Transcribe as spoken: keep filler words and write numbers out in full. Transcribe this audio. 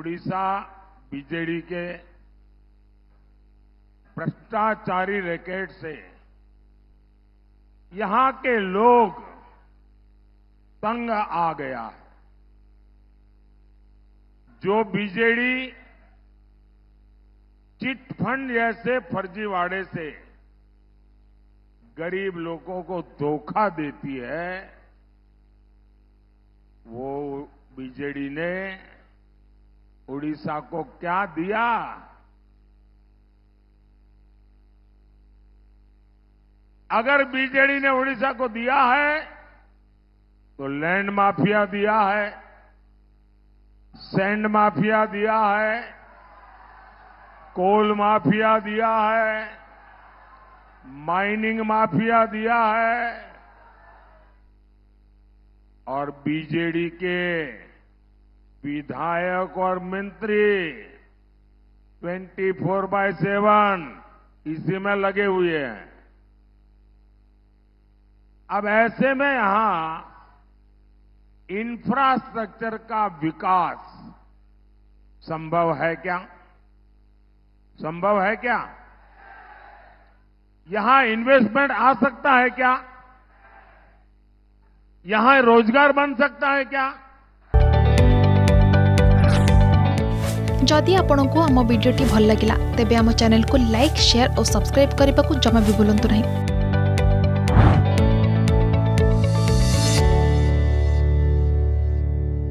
Odisha BJD के भ्रष्टाचारी racket से यहां के लोग तंग आ गया है। जो बीजेडी चिट फंड जैसे फर्जीवाड़े से गरीब लोगों को धोखा देती है, वो बीजेडी ने ओडिशा को क्या दिया? अगर बीजेडी ने ओडिशा को दिया है तो लैंड माफिया दिया है, सैंड माफिया दिया है, कोल माफिया दिया है, माइनिंग माफिया दिया है। और बीजेडी के विधायक और मंत्री चौबीस बाय सात इसी में लगे हुए हैं। अब ऐसे में यहां इंफ्रास्ट्रक्चर का विकास संभव है क्या? संभव है क्या? यहां इन्वेस्टमेंट आ सकता है क्या? यहां रोजगार बन सकता है क्या? जदि आपंक आम भिडी भल लगा तेब आम चैनल को लाइक, शेयर और सब्सक्राइब करने को जमा भी भूलु नहीं।